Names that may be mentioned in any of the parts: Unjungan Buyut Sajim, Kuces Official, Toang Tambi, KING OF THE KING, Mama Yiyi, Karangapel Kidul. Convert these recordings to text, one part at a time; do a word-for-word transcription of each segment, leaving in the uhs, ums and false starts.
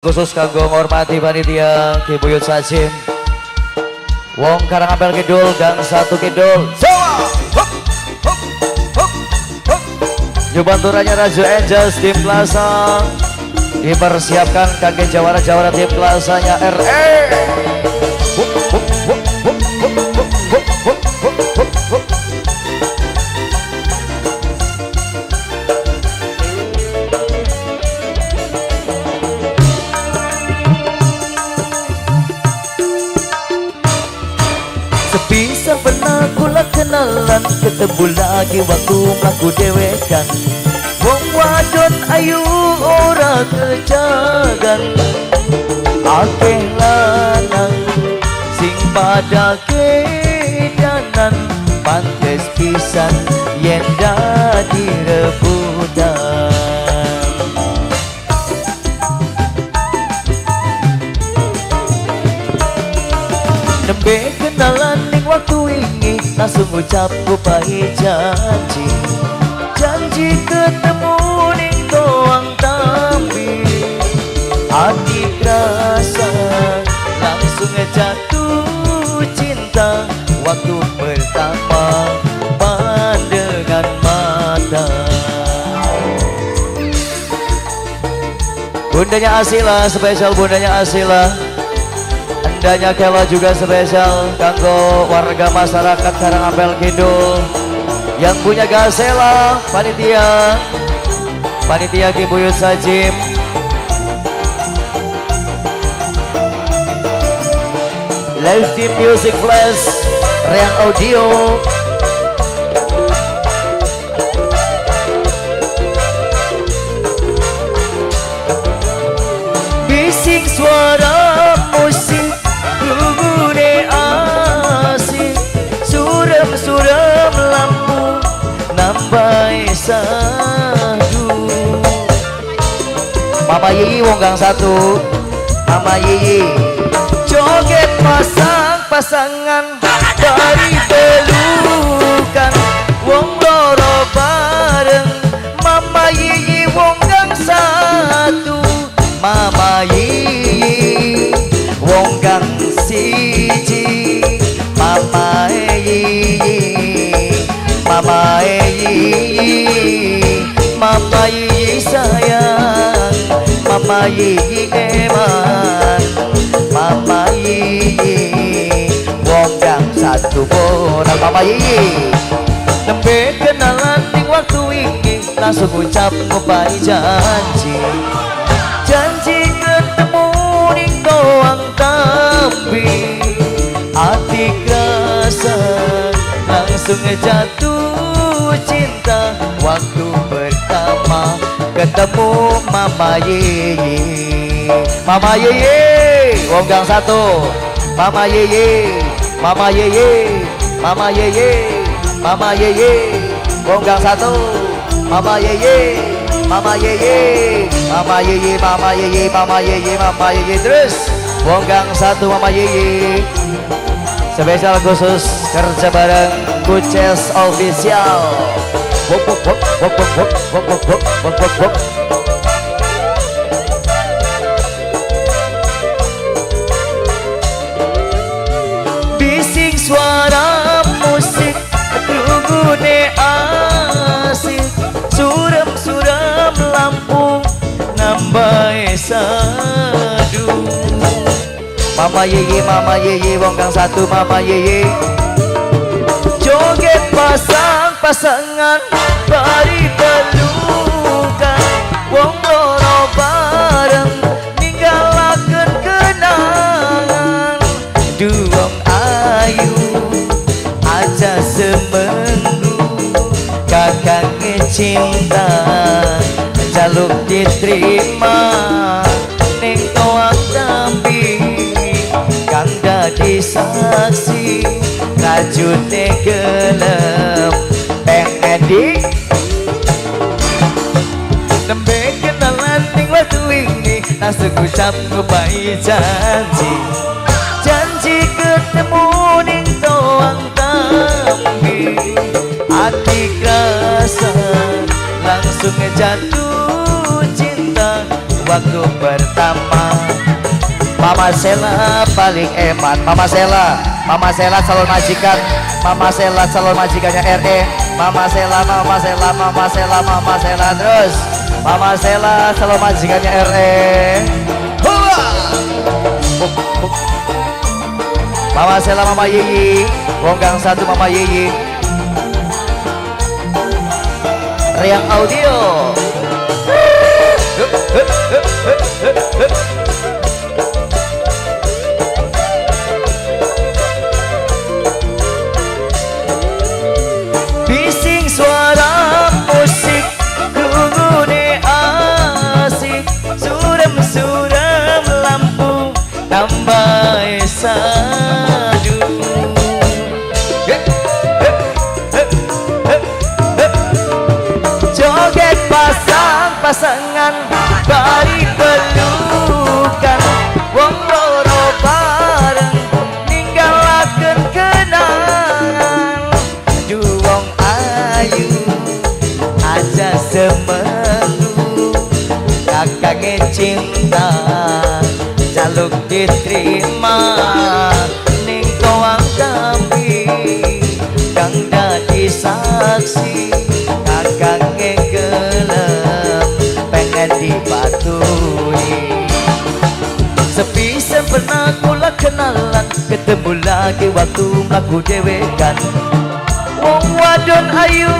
Khusus kanggo ngormati panitia Kibuyut Sajim Wong Karangapel Kidul Gang Satu Kidul Jawa Jubanturanya Rajo Angels tim Plaza dipersiapkan kakek jawara-jawara tim Plazanya R E Sebisa pernah kula kenalan, ketemu lagi waktu mlaku dewekan. Wong wadon ayu ora kejagan, akeh lanang sing pada kedanan, pantes pisan yen dadi rebutan. Nembe kenalan ning waktu ini, langsung ucap kupai janji. Janji ketemu ning Toang Tambi, hati rasa langsung jatuh cinta. Waktu pertama pandangan mata. Bundanya Asila, spesial bundanya Asila. Endanya Kela juga spesial kanggo warga masyarakat Karangapel Kidul yang punya Gasela, panitia panitia Kibuyut Sajim. Live Team Music Flash Reang Audio bising suara Mama Yiyi Wong Gang Satu, Mama Yiyi joget pasang-pasangan dari pelukan Wong loro bareng Mama Yiyi Wong Gang Satu, Mama Yiyi Wong Gang Siji, Mama Yiyi, Mama Yiyi, Mama Yiyi sayang. Mama Yiyi eman, Mama Yiyi Wong Gang Satu bonak Mama Yiyi. Nembe kenalan ning waktu iki, langsung ucap ngobai janji. Janji ketemu ning Toang Tambi, ati kerasa langsung jatuh cinta. Waktu pertama ketemu Mama Yiyi, Mama Yiyi Wong Gang Satu, Mama Yiyi, Mama Yiyi, Mama Yiyi, Mama Yiyi Wong Gang Satu, Mama Yiyi, Mama Yiyi, Mama Yiyi, Mama Yiyi, Mama Yiyi, Mama Yiyi terus Wong Gang Satu Mama Yiyi. Spesial khusus kerja bareng Kuces Official. Wop wop wop wop wop wop wop wop wop wop wop. Bising suara musik rungune asik, suram-suram Lampung nambah sadu. Mama Yiyi, Mama Yiyi Wong Gang Satu, Mama Yiyi joget pasang-pasangan bari pelukan wong loro bareng ninggalaken kenangan duong ayu aja semenggu kakange cinta jaluk diterima ning Toang Tambi kang dadi saksi rajune gelem Edi. Nembe kenalan ning waktu ini, langsung ucap ngobai janji. Janji ketemu ning Toang Tambi, ati kerasa langsung jatuh cinta. waktu pertama. Mama Sela paling hemat. Mama Sela, Mama Sela calon majikan. Mama Sela calon majikannya R E. Mama Sela, Mama Sela, Mama Sela, Mama Sela terus. Mama Sela calon majikannya R E. Hula! Buk, buk. Mama Sela, Mama Yiyi, Wonggang satu Mama Yiyi. Riang audio. Hup, hup, hup, hup, hup, hup. Bising suara musik gune asik, suram-suram lampu tambah sadu. Joget pasang-pasangan bari pelukan, wong loro bareng ninggalaken kenangan. Aduh wong ayu aja semelu, kakange cinta jaluk diterima ning Toang Tambi kang dadi saksi. Kakange gelem pengen dipatuhi, sepi sem pernah kula kenalan, ketemu lagi waktu mlaku dhewekan. Wong wadon ayu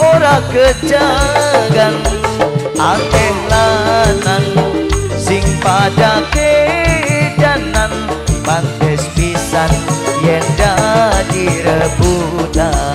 ora kejagan, akeh lanang sing pada kedanan, pantes pisan yen dadi rebutan.